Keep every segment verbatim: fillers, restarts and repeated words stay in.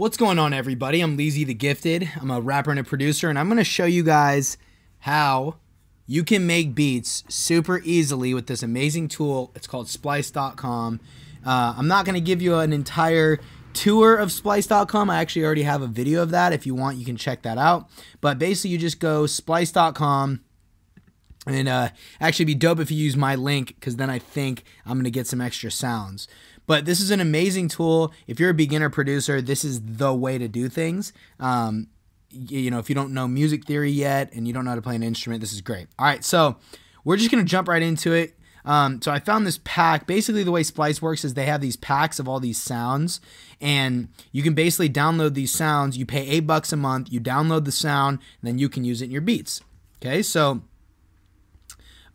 What's going on, everybody? I'm Leezy the Gifted. I'm a rapper and a producer, and I'm going to show you guys how you can make beats super easily with this amazing tool. It's called splice dot com. Uh, I'm not going to give you an entire tour of splice dot com. I actually already have a video of that. If you want, you can check that out. But basically, you just go splice dot com. And uh, actually, it'd be dope if you use my link, because then I think I'm going to get some extra sounds. But this is an amazing tool. If you're a beginner producer, this is the way to do things. Um, you know, if you don't know music theory yet and you don't know how to play an instrument, this is great. All right, so we're just going to jump right into it. Um, so I found this pack. Basically, the way Splice works is they have these packs of all these sounds, and you can basically download these sounds. You pay eight bucks a month, you download the sound, and then you can use it in your beats. Okay, so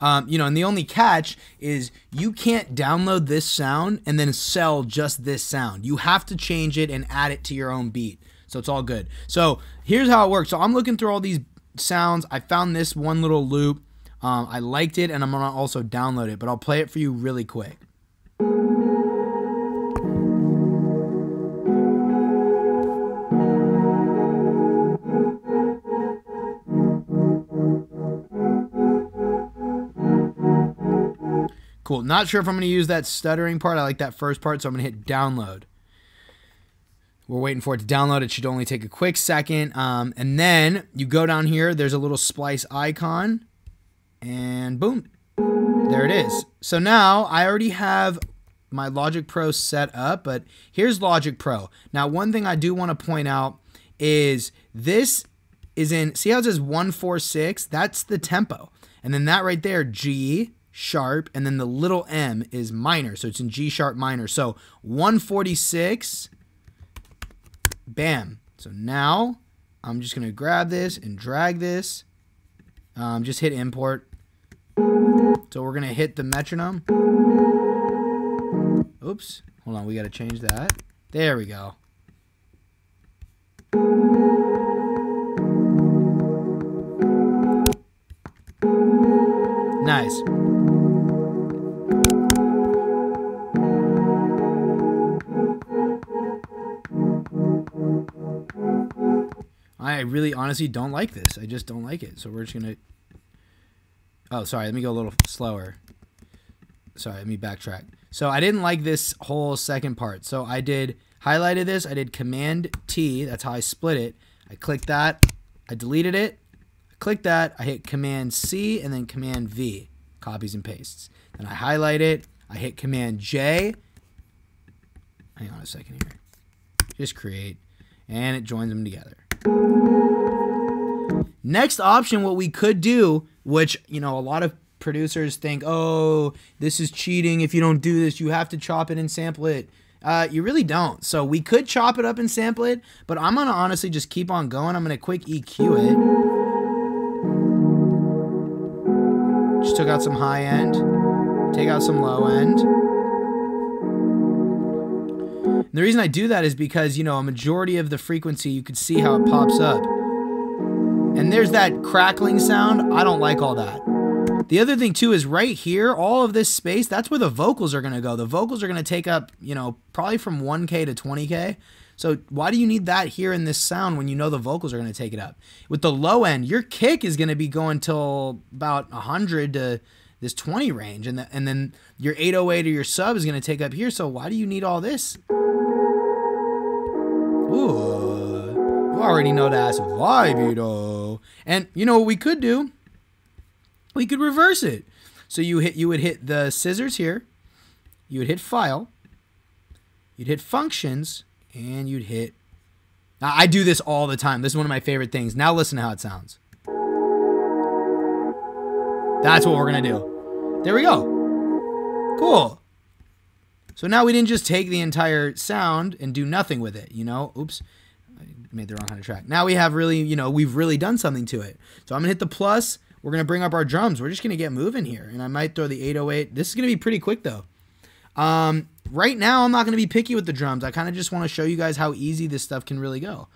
Um, you know, and the only catch is you can't download this sound and then sell just this sound. You have to change it and add it to your own beat. So it's all good. So here's how it works. So I'm looking through all these sounds. I found this one little loop. Um, I liked it, and I'm gonna also download it, but I'll play it for you really quick. Cool. Not sure if I'm going to use that stuttering part. I like that first part, so I'm going to hit download. We're waiting for it to download. It should only take a quick second. Um, and then you go down here. There's a little Splice icon. And boom. There it is. So now I already have my Logic Pro set up, but here's Logic Pro. Now, one thing I do want to point out is this is in, see how it says one four six? That's the tempo. And then that right there, G sharp, and then the little m is minor, so it's in G sharp minor. So one forty-six, bam. So now I'm just gonna grab this and drag this, um, just hit import. So we're gonna hit the metronome. Oops, hold on, we gotta change that. There we go. Nice. I really honestly don't like this. I just don't like it. So we're just going to... Oh, sorry. Let me go a little slower. Sorry, let me backtrack. So I didn't like this whole second part. So I did highlighted this. I did Command T. That's how I split it. I clicked that. I deleted it. I clicked that. I hit Command C and then Command V. Copies and pastes. Then I highlight it. I hit Command J. Hang on a second here. Just create. And it joins them together. Next option, what we could do, which, you know, a lot of producers think, oh, this is cheating. If you don't do this, you have to chop it and sample it. Uh, you really don't. So we could chop it up and sample it, but I'm going to honestly just keep on going. I'm going to quick E Q it. Just took out some high end, take out some low end. The reason I do that is because, you know, a majority of the frequency, you can see how it pops up. And there's that crackling sound. I don't like all that. The other thing, too, is right here, all of this space, that's where the vocals are going to go. The vocals are going to take up, you know, probably from one K to twenty K. So why do you need that here in this sound when you know the vocals are going to take it up? With the low end, your kick is going to be going till about one hundred to this twenty range. And, the, and then your eight oh eight or your sub is going to take up here. So why do you need all this? Ooh, you already know that's vibe. And you know what we could do? We could reverse it. So you hit, you would hit the scissors here. You would hit File. You'd hit Functions, and you'd hit. Now, I do this all the time. This is one of my favorite things. Now listen to how it sounds. That's what we're gonna do. There we go. Cool. So now we didn't just take the entire sound and do nothing with it, you know? Oops, I made the wrong kind of track. Now we have really, you know, we've really done something to it. So I'm gonna hit the plus. We're gonna bring up our drums. We're just gonna get moving here. And I might throw the eight oh eight. This is gonna be pretty quick though. Um, right now I'm not gonna be picky with the drums. I kinda just wanna show you guys how easy this stuff can really go.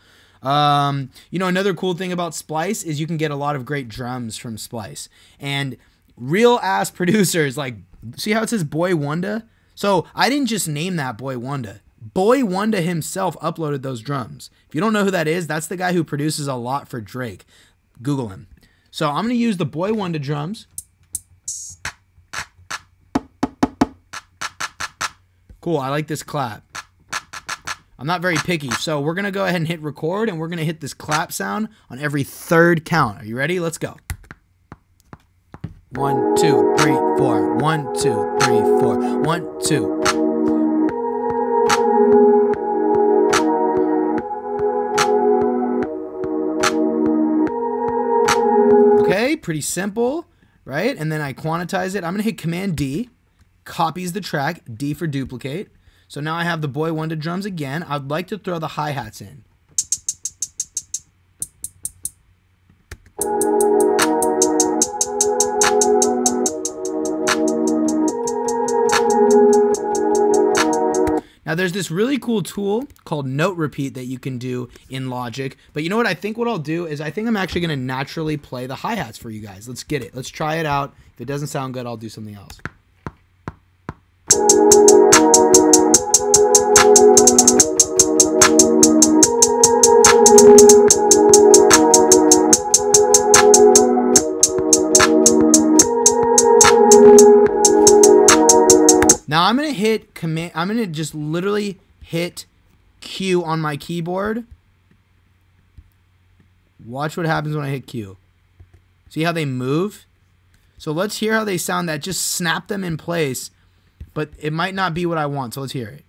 Um, you know, another cool thing about Splice is you can get a lot of great drums from Splice. And real ass producers, like, see how it says Boy Wonder? So I didn't just name that Boy Wonder. Boy Wonder himself uploaded those drums. If you don't know who that is, that's the guy who produces a lot for Drake. Google him. So I'm going to use the Boy Wonder drums. Cool, I like this clap. I'm not very picky, so we're going to go ahead and hit record, and we're going to hit this clap sound on every third count. Are you ready? Let's go. One, two, three, four. One, two, three, four. One, two. Okay, pretty simple, right? And then I quantize it. I'm going to hit Command D. Copies the track, D for duplicate. So now I have the Boy Wonder drums again. I'd like to throw the hi-hats in. Now there's this really cool tool called Note Repeat that you can do in Logic, but you know what, I think what I'll do is I think I'm actually gonna naturally play the hi-hats for you guys. Let's get it, let's try it out. If it doesn't sound good, I'll do something else. Now I'm gonna hit command, I'm gonna just literally hit Q on my keyboard. Watch what happens when I hit Q. See how they move? So let's hear how they sound. That just snapped them in place, but it might not be what I want, so let's hear it.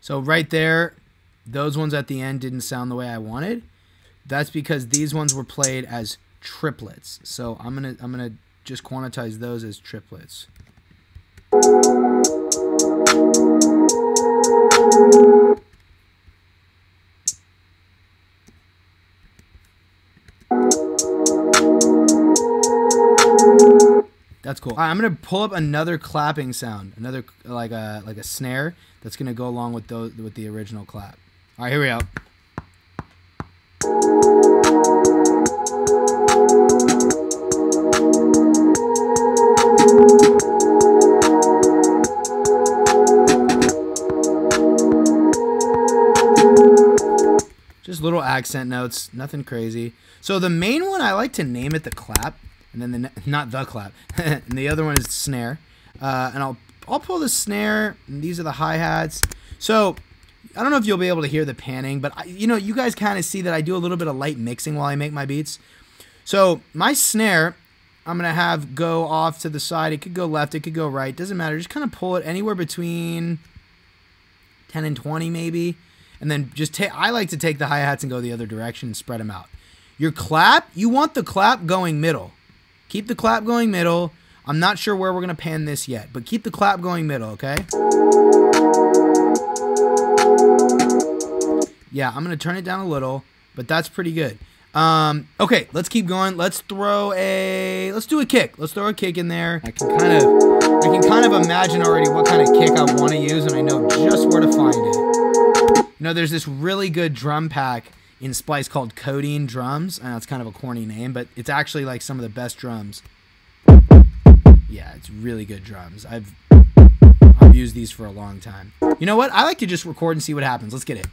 So right there, those ones at the end didn't sound the way I wanted. That's because these ones were played as triplets. So I'm gonna I'm gonna just quantize those as triplets. That's cool. All right, I'm gonna pull up another clapping sound, another like a like a snare that's gonna go along with those with the original clap. All right, here we go. Just little accent notes, nothing crazy. So the main one, I like to name it the clap. And then the, not the clap, and the other one is the snare. Uh, and I'll, I'll pull the snare, and these are the hi-hats. So, I don't know if you'll be able to hear the panning, but I, you know, you guys kind of see that I do a little bit of light mixing while I make my beats. So, my snare, I'm going to have go off to the side. It could go left, it could go right, doesn't matter. Just kind of pull it anywhere between ten and twenty maybe. And then just take, I like to take the hi-hats and go the other direction and spread them out. Your clap, you want the clap going middle. Keep the clap going middle. I'm not sure where we're gonna pan this yet, but keep the clap going middle, okay? Yeah, I'm gonna turn it down a little, but that's pretty good. Um, okay, let's keep going. Let's throw a, let's do a kick. Let's throw a kick in there. I can kind of, I can kind of imagine already what kind of kick I wanna use, and I know just where to find it. You know, there's this really good drum pack in Splice called Codeine Drums. I know it's kind of a corny name, but it's actually like some of the best drums. Yeah, it's really good drums. I've, I've used these for a long time. You know what? I like to just record and see what happens. Let's get it.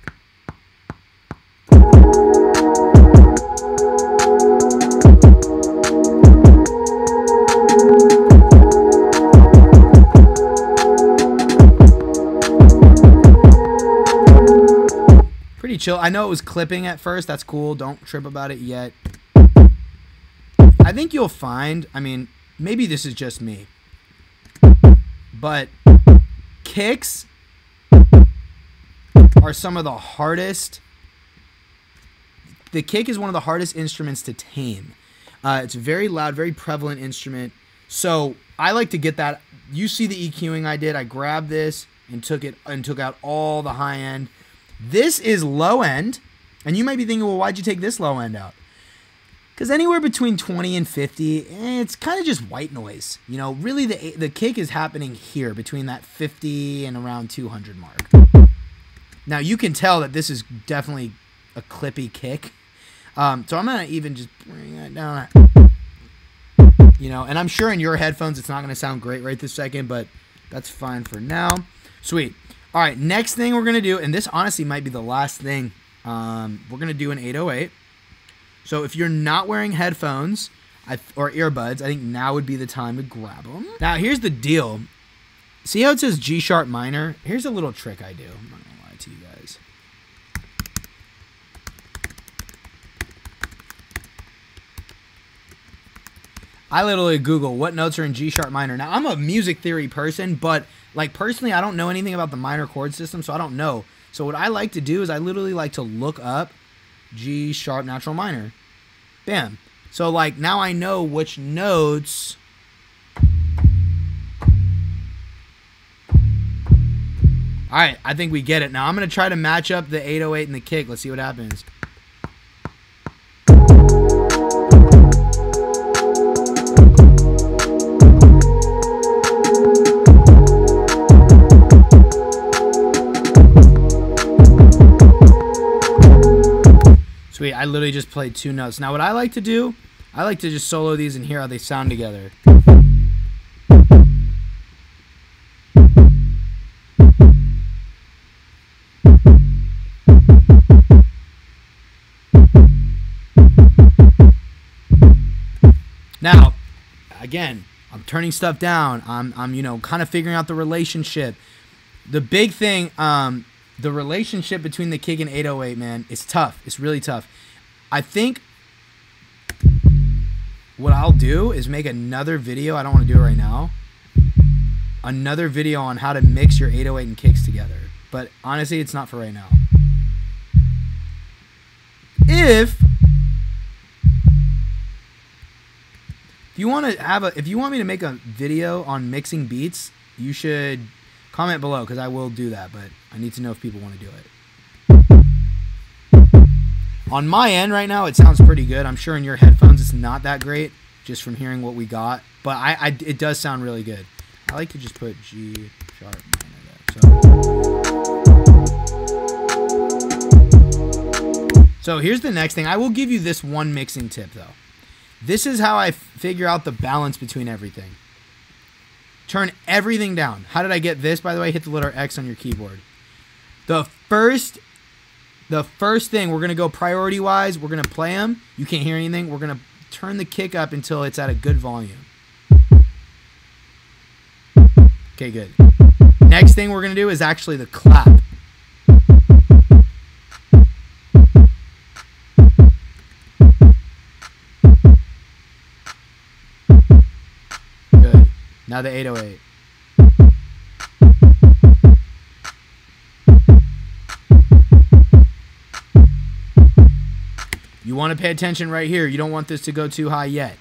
Chill. I know it was clipping at first. That's cool. Don't trip about it yet. I think you'll find, I mean, maybe this is just me, but kicks are some of the hardest. The kick is one of the hardest instruments to tame. Uh, it's a very loud, very prevalent instrument. So I like to get that. You see the EQing I did. I grabbed this and took it and took out all the high end. This is low end, and you might be thinking, well, why'd you take this low end out? Because anywhere between twenty and fifty, it's kind of just white noise. You know, really the, the kick is happening here between that fifty and around two hundred mark. Now you can tell that this is definitely a clippy kick. Um, so I'm going to even just bring that down. You know, and I'm sure in your headphones it's not going to sound great right this second, but that's fine for now. Sweet. All right, next thing we're going to do, and this honestly might be the last thing, um, we're going to do an eight oh eight. So if you're not wearing headphones I, or earbuds, I think now would be the time to grab them. Now, here's the deal. See how it says G sharp minor? Here's a little trick I do. I'm not going to lie to you guys. I literally Google what notes are in G sharp minor. Now, I'm a music theory person, but like personally, I don't know anything about the minor chord system, so I don't know. So what I like to do is I literally like to look up G sharp natural minor. Bam. So like now I know which notes . All right, I think we get it. Now I'm going to try to match up the eight oh eight and the kick. Let's see what happens. Sweet, I literally just played two notes. Now what I like to do, I like to just solo these and hear how they sound together. Now, again, I'm turning stuff down. I'm, I'm you know, kind of figuring out the relationship. The big thing, um, the relationship between the kick and eight oh eight, man, it's tough. It's really tough. I think what I'll do is make another video. I don't want to do it right now. Another video on how to mix your eight oh eight and kicks together. But honestly, it's not for right now. If... If you want to have a, if you want me to make a video on mixing beats, you should comment below because I will do that. But I need to know if people want to do it. On my end right now, it sounds pretty good. I'm sure in your headphones it's not that great, just from hearing what we got. But I, I it does sound really good. I like to just put G sharp minor there. So. so here's the next thing. I will give you this one mixing tip though. This is how I figure out the balance between everything. Turn everything down. How did I get this? By the way, hit the letter X on your keyboard. The first, the first thing, we're going to go priority-wise. We're going to play them. You can't hear anything. We're going to turn the kick up until it's at a good volume. Okay, good. Next thing we're going to do is actually the clap. Now the eight oh eight. You want to pay attention right here. You don't want this to go too high yet.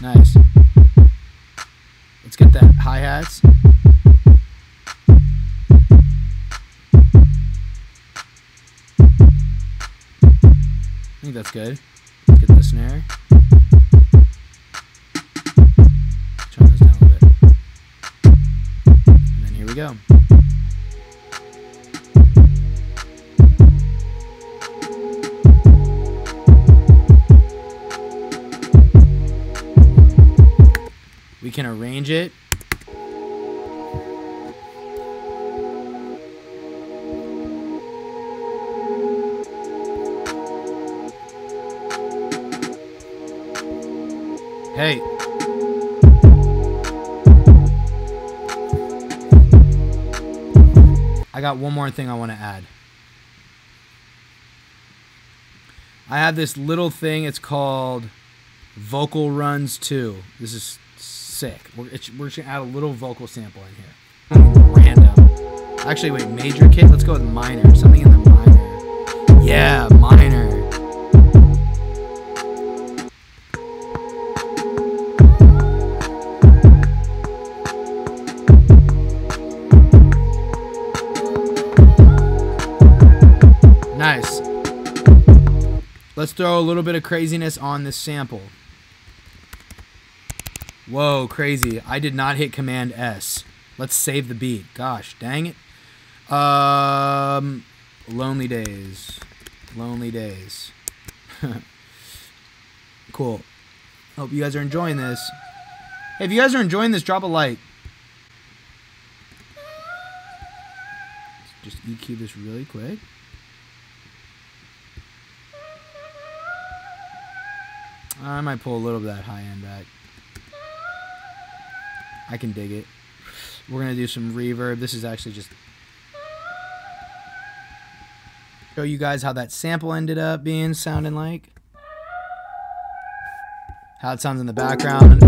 Nice. Let's get that hi-hats. I think that's good. Let's get the snare. Turn those down a little bit. And then here we go. We can arrange it. Hey. I got one more thing I want to add. I have this little thing. It's called Vocal Runs two. This is sick. We're, it's, we're just going to add a little vocal sample in here. Random. Actually, wait. Major kick? Let's go with minor. Something in the minor. Yeah, minor. Nice. Let's throw a little bit of craziness on this sample. Whoa, crazy. I did not hit Command S. Let's save the beat. Gosh, dang it. Um, lonely days. Lonely days. Cool. Hope you guys are enjoying this. Hey, if you guys are enjoying this, drop a like. Let's just E Q this really quick. I might pull a little bit of that high end back. I can dig it. We're going to do some reverb. This is actually just... show you guys how that sample ended up being, sounding like. How it sounds in the background.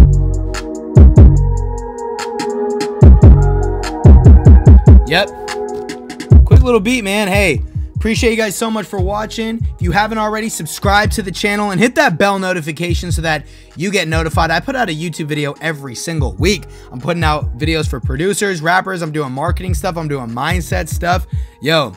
Yep. Quick little beat, man. Hey, appreciate you guys so much for watching. If you haven't already, subscribe to the channel and hit that bell notification so that you get notified. I put out a YouTube video every single week. I'm putting out videos for producers, rappers. I'm doing marketing stuff. I'm doing mindset stuff. Yo,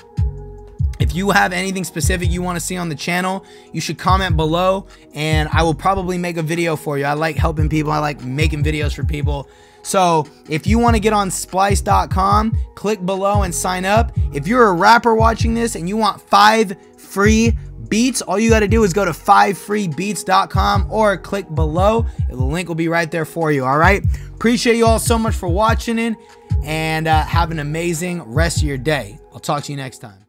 if you have anything specific you want to see on the channel, you should comment below and I will probably make a video for you. I like helping people. I like making videos for people. So if you want to get on splice dot com, click below and sign up. If you're a rapper watching this and you want five free beats, all you got to do is go to five free beats dot com or click below. The link will be right there for you. All right. Appreciate you all so much for watching it, and uh, have an amazing rest of your day. I'll talk to you next time.